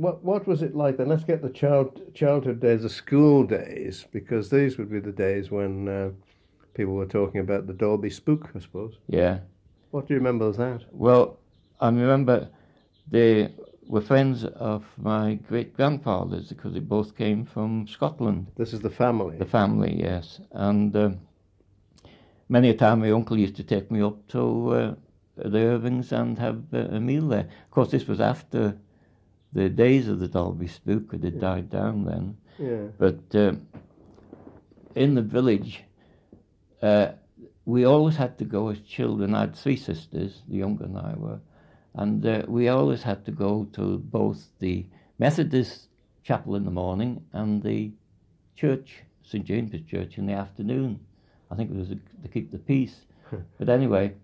what was it like then? Let's get the childhood days, the school days, because these would be the days when people were talking about the Dalby spook, I suppose. Yeah. What do you remember of that? Well, I remember they were friends of my great-grandfather's because they both came from Scotland. This is the family? The family, yes. And many a time my uncle used to take me up to the Irvings and have a meal there. Of course, this was after the days of the Dalby spook, it had died down then. Yeah. But in the village, we always had to go as children. I had three sisters, the younger than I were, and we always had to go to both the Methodist chapel in the morning and the church, St. James's Church, in the afternoon. I think it was to keep the peace. But anyway,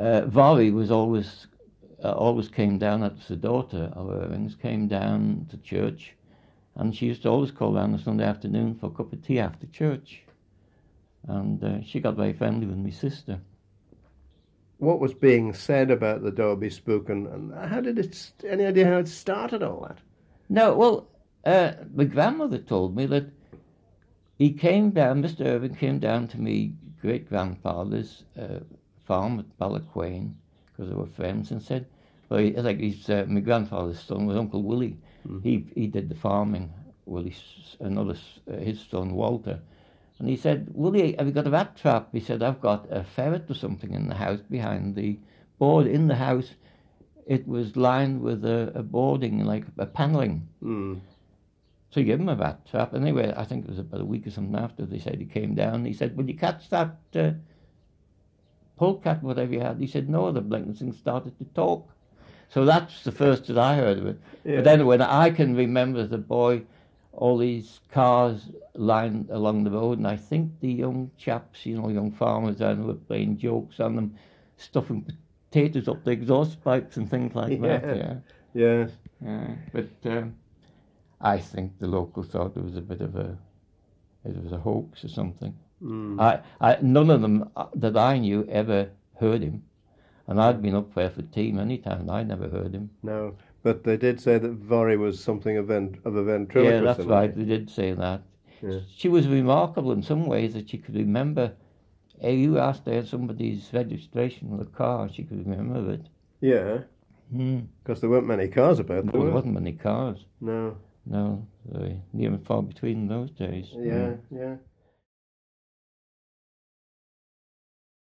Voirrey was always came down, that was the daughter of Irving's, came down to church, and she used to always call down on Sunday afternoon for a cup of tea after church. And she got very friendly with my sister. What was being said about the Dalby spook, and how did it? Any idea how it started all that? No, well, my grandmother told me that he came down. Mr. Irving came down to me great grandfather's farm at Ballacquain because they were friends, and said, "Well, my grandfather's son was Uncle Willie. Mm. He did the farming. Willie's another his son Walter." And he said, "Willie, have you got a rat trap?" He said, "I've got a ferret or something in the house behind the board." In the house, it was lined with a boarding, like a panelling. Mm. So he gave him a rat trap. Anyway, I think it was about a week or something after, they said he came down. And he said, "Will you catch that polecat, whatever you had?" He said, "No." The blinking thing started to talk. So that's the first that I heard of it. Yeah. But then when I can remember as a boy, all these cars lined along the road, and I think the young chaps, young farmers down there were playing jokes on them, stuffing potatoes up the exhaust pipes and things like that. Yeah. Yes. Yeah. But I think the locals thought it was a bit of a hoax or something. Mm. None of them that I knew ever heard him, and I'd been up there for tea many times, and I never heard him. No. But they did say that Voirrey was something of a ventriloquist. Yeah, that's right, they did say that. Yeah. She was remarkable in some ways that she could remember. You asked her somebody's registration of a car, she could remember it. Yeah, because there weren't many cars about there. There wasn't many cars. No. No, near and far between in those days. Yeah, yeah.